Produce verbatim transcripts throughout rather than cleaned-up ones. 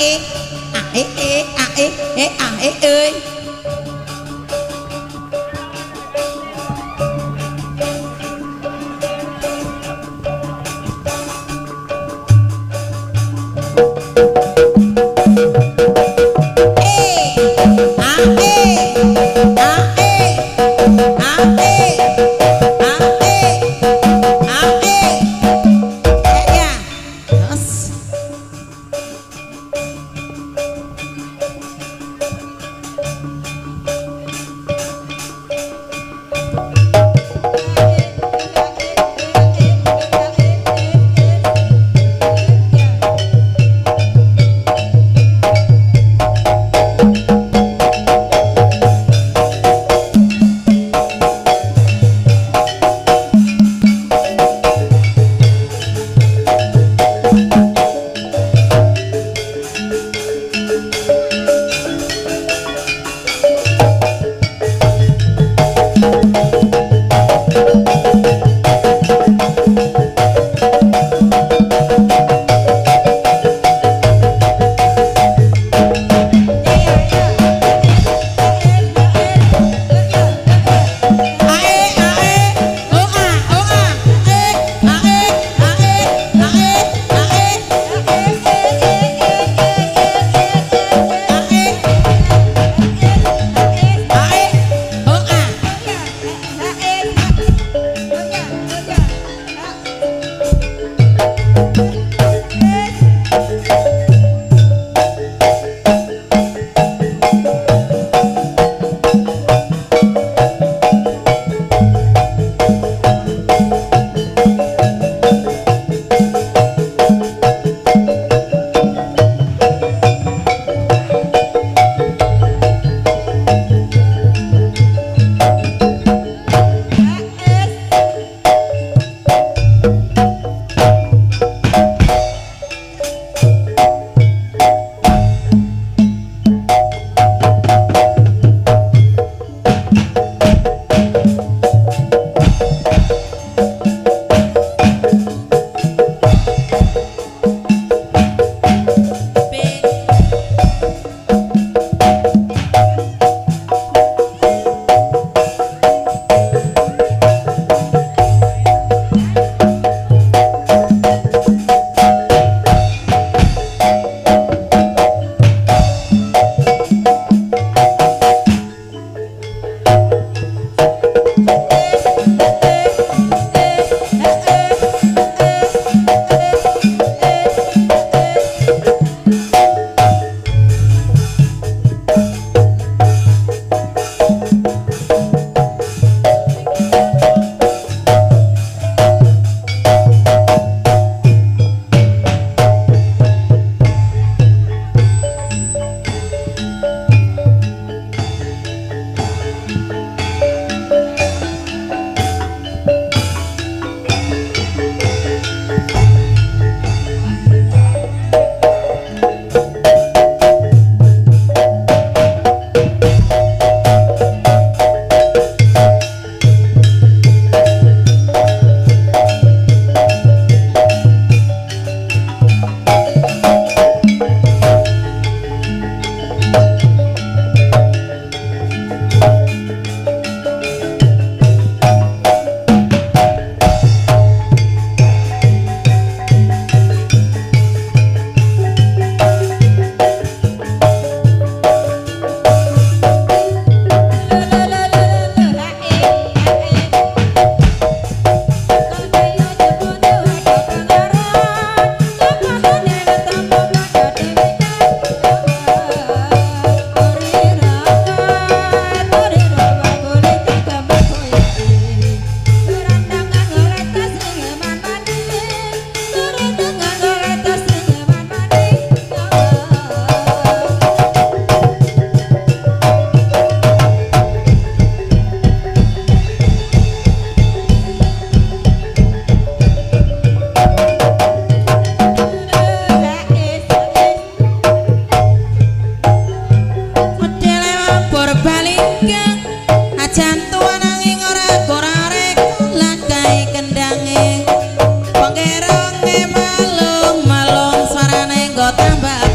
e a e e a e e a e ơi.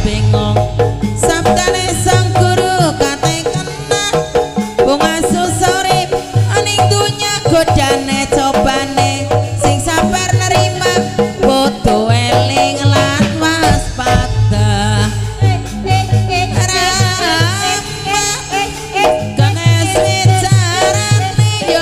bengong. Sabtane sang guru kate kena wong asu sorip aning dunya godane cobane sing sabar nerima kudu eling lan waspada. Kene sejarane yo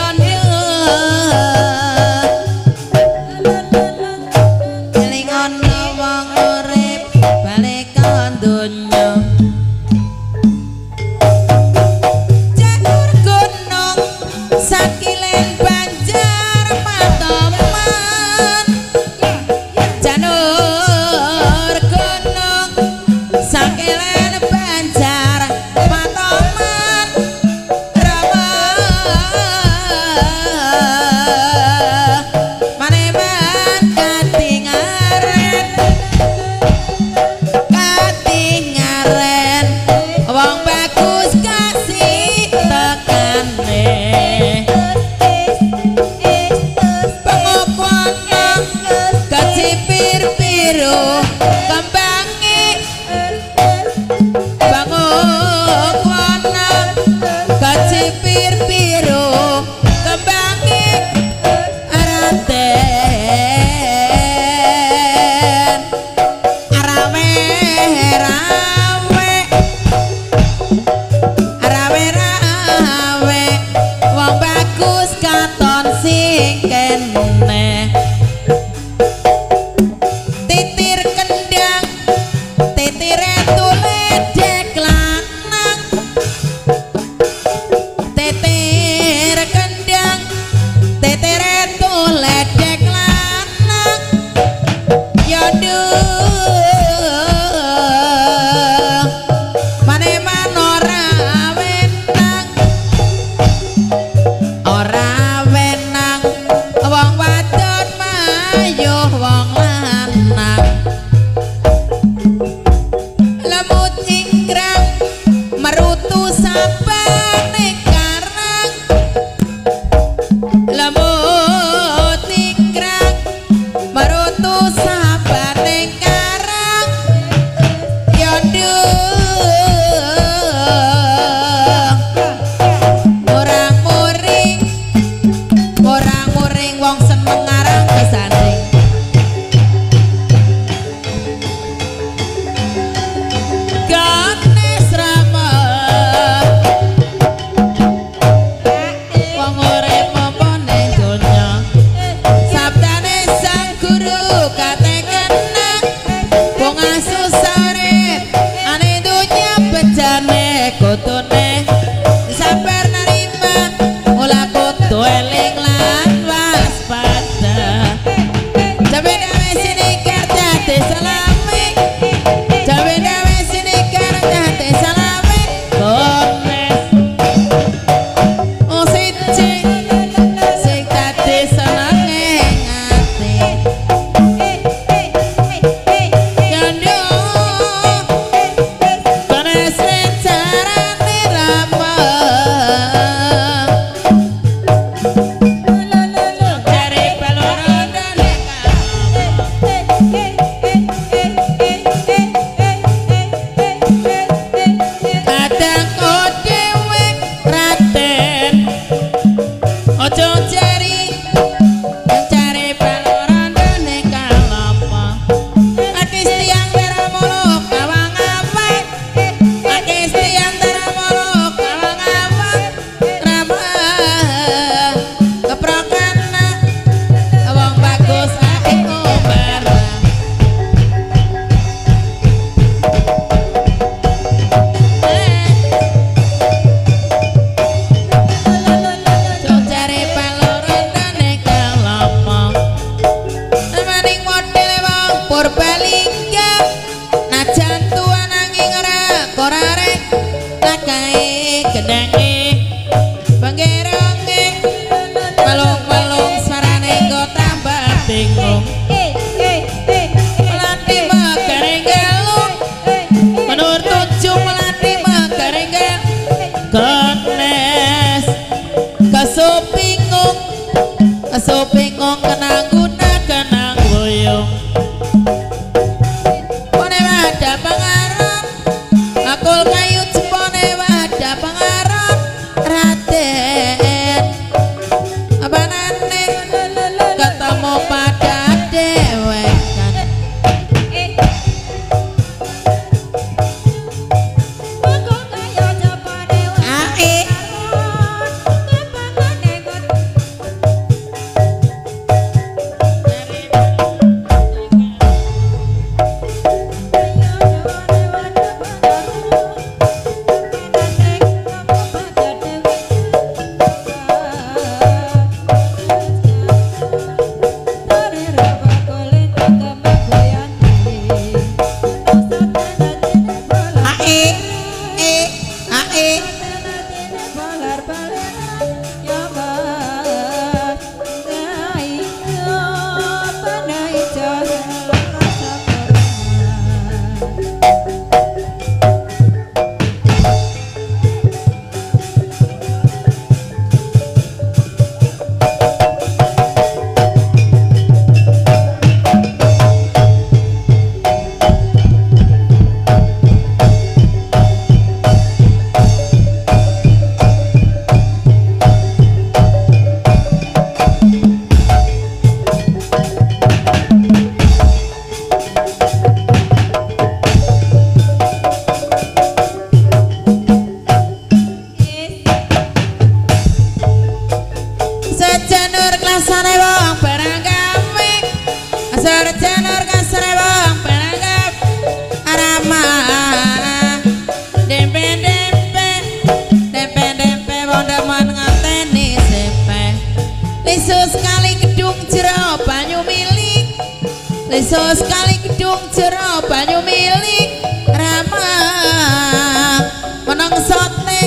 desa sekali gedung jero banyu milik ramang menang sote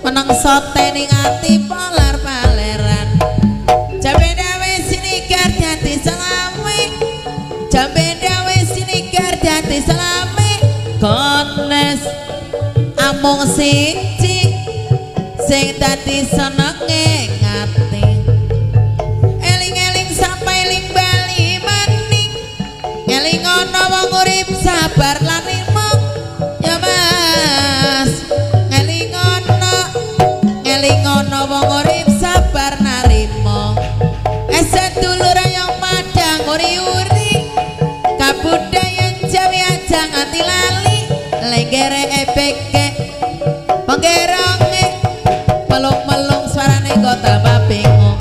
menang sote ning ati polar paleran jambe dawe sinigar jati selame jambe dawe sinigar jati selame kones amung siji sing dadi senenge ngati eling-eling sampai ling bali maning eling ono wong urip sabar lan imong ya mas eling ono eling ono wong urip sabar narimo eset dulur yang padang uri-uri kabudayan Jawi aja nganti lali lenggere ebek penggerongnya melung-melung suarane kok tambah bingung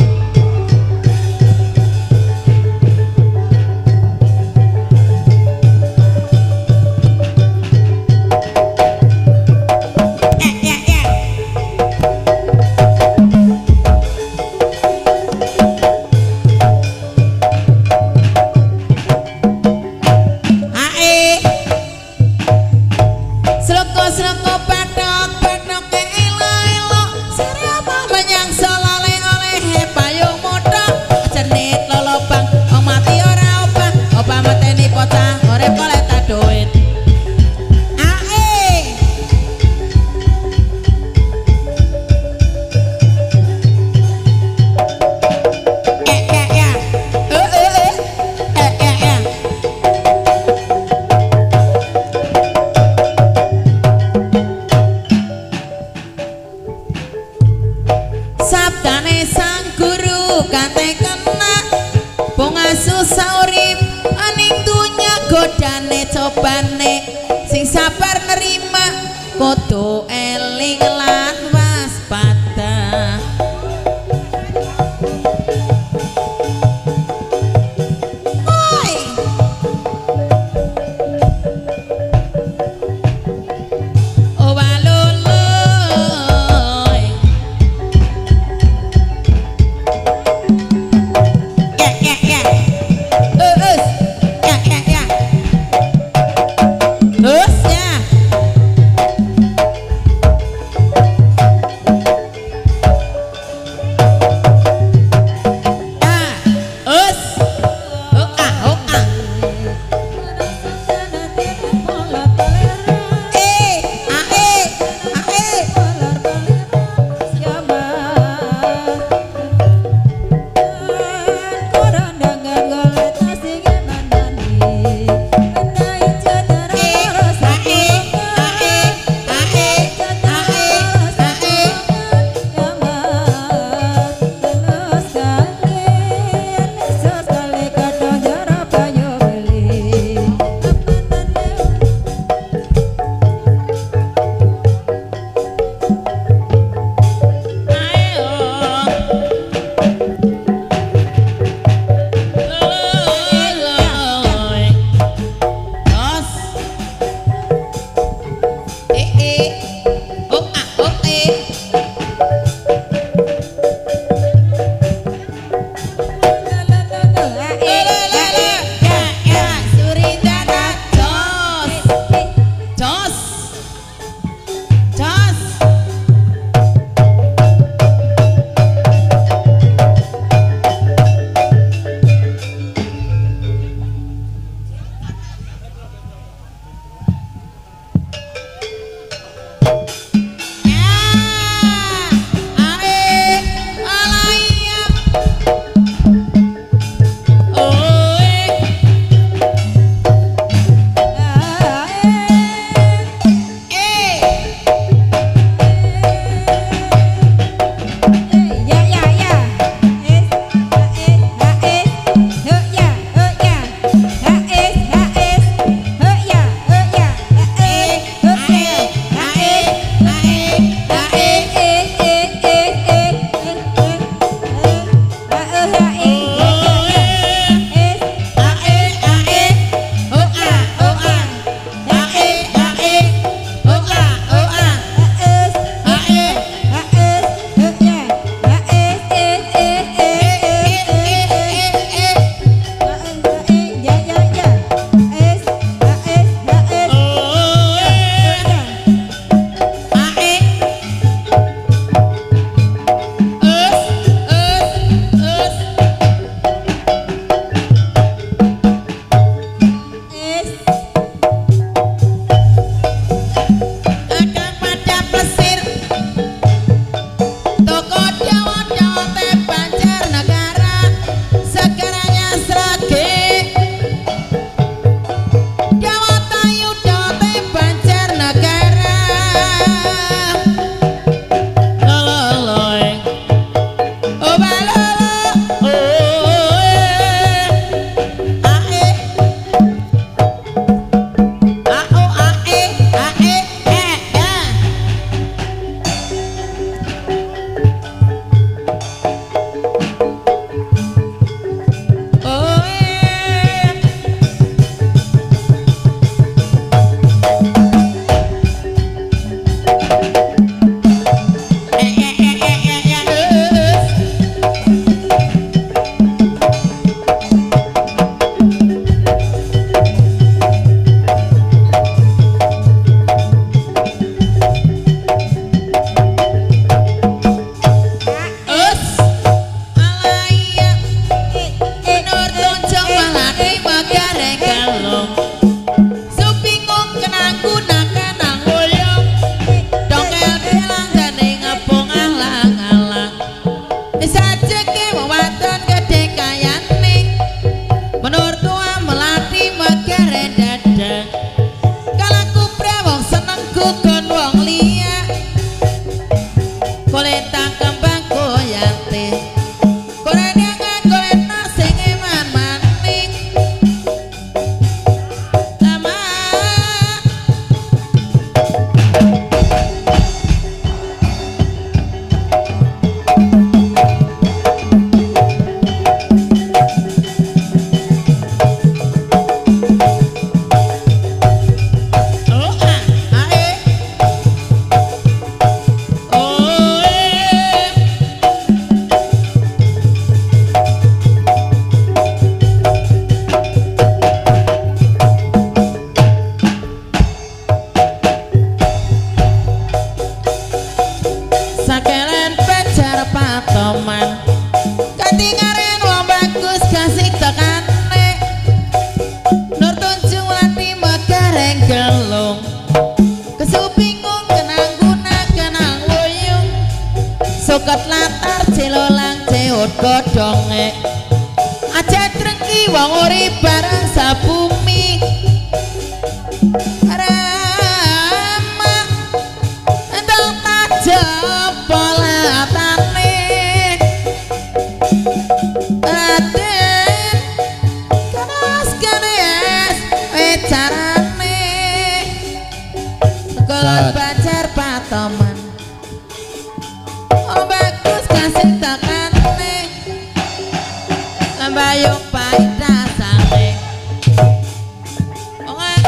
bukan wong liya koleta kembang koyate korene ngagolena sing eman maning sama sakelen pejar patoman katingaren wong bagus kasih tekan nek nur tunjuwati megareng gelung kesupingung kenang guna kenang wuyung soket latar celolang ceot godhonge aja trengki wong urip barang sabumi pacar patoman oh bagus kasih tekan nih lembayung pahit rasane oh ngang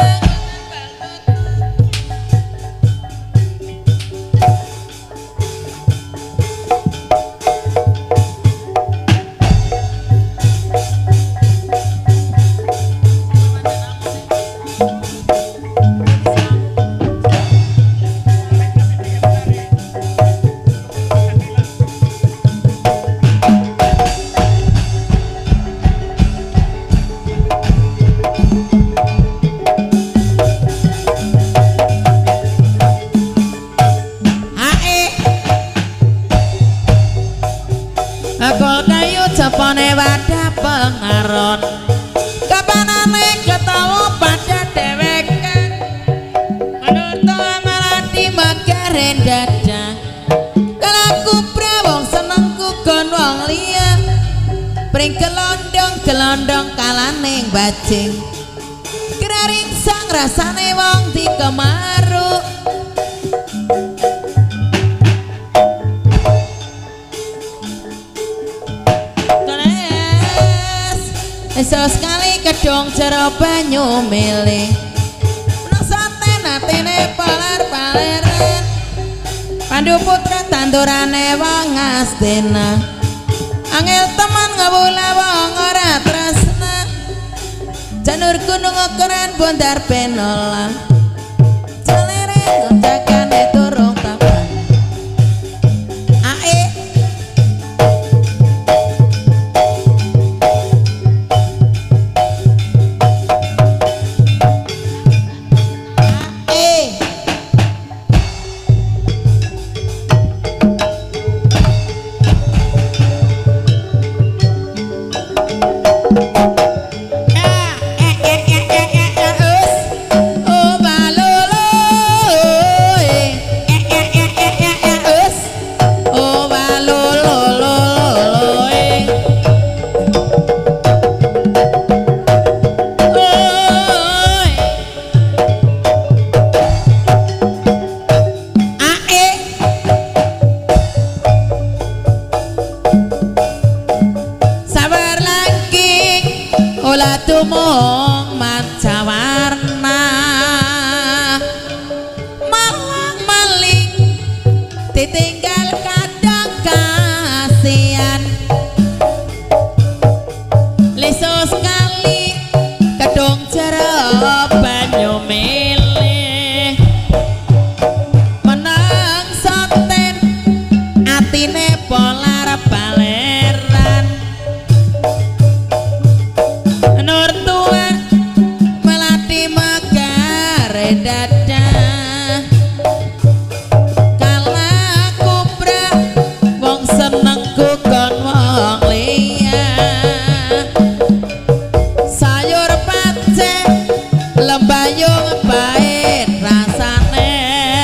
kol kayu cepone wadah pengaron kapanane ketawa pada dewekan menutup malati makarin dadah kelaku prawong senengku kon wong liya pring kelondong-kelondong kalaning bajing keraring sang rasane wong dikemaruk esok sekali kedong jero banyu milih menasaten atine paler-paleran pandu putra tandurane wong astina angel teman ngawula wong ora tresna janur gunung keren bondar penola jalere ngecakane turung tapan ae tumong manca warna malang maling ditinggal kadang kasihan lesos kali kedong jero banyu milih menang soten atine polar baleran dadah kalah kubra wong senengku kon wong liya sayur pancen lembayung pahit rasane.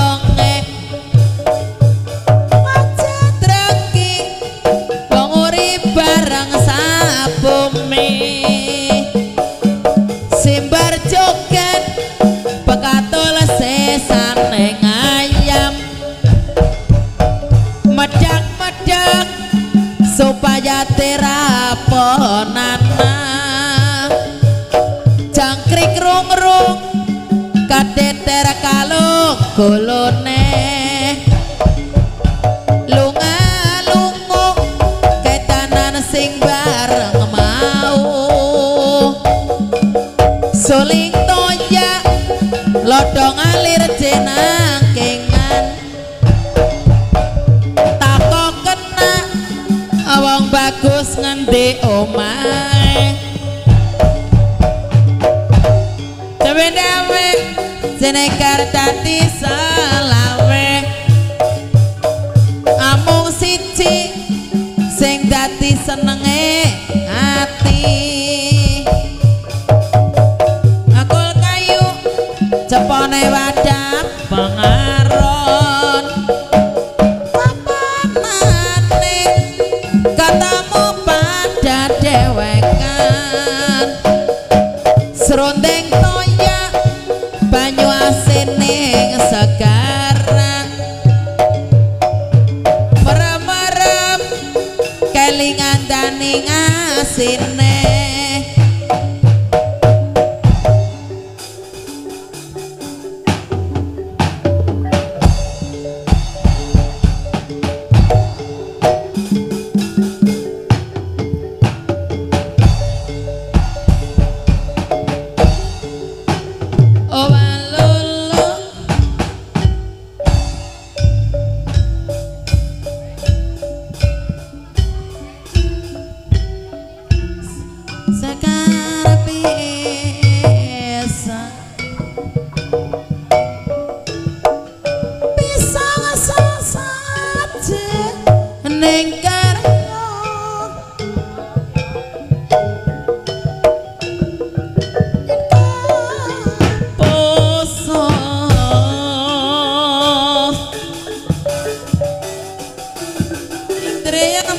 Kepa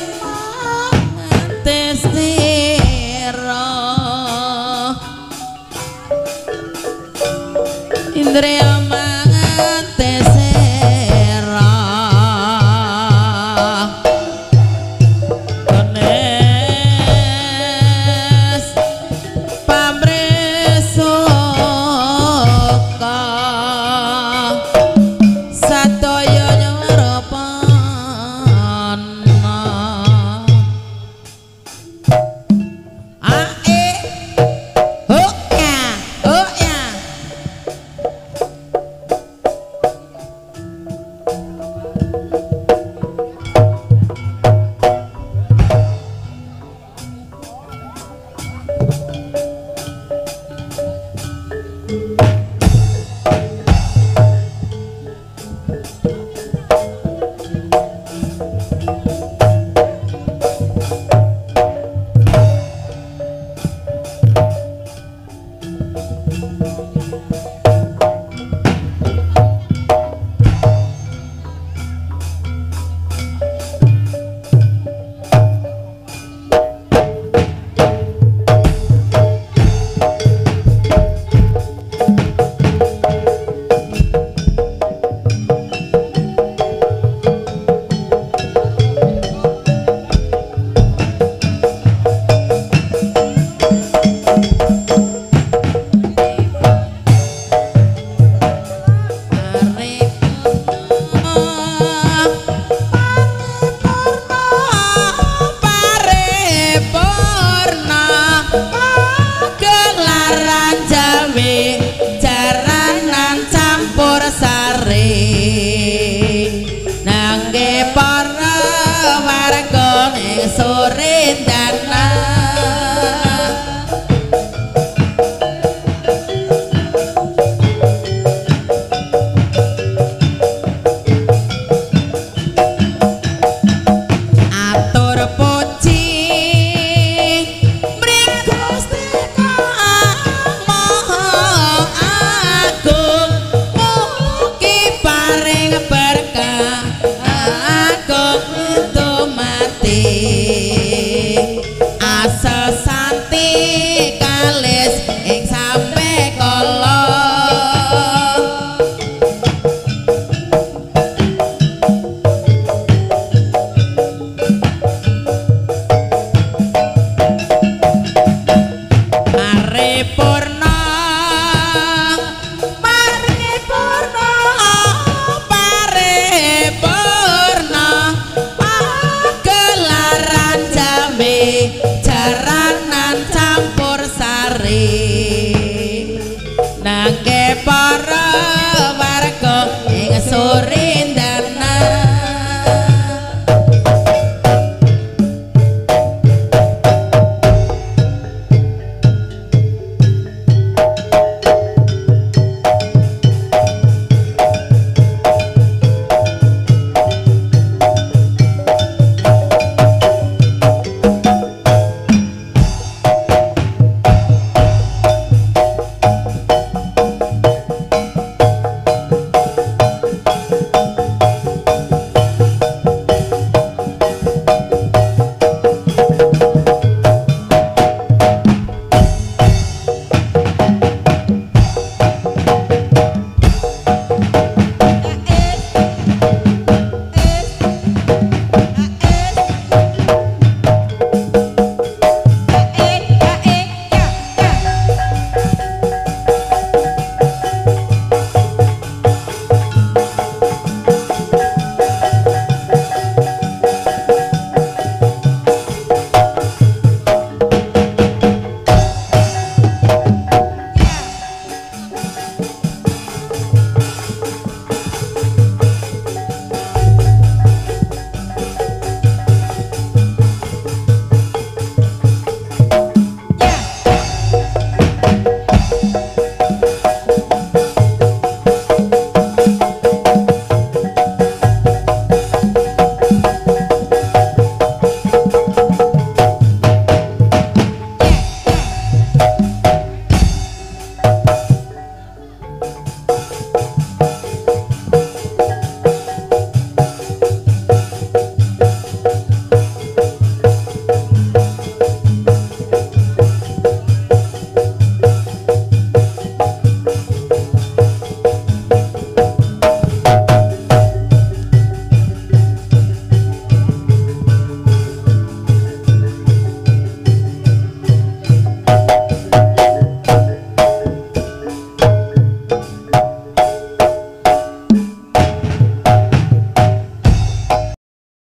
sore.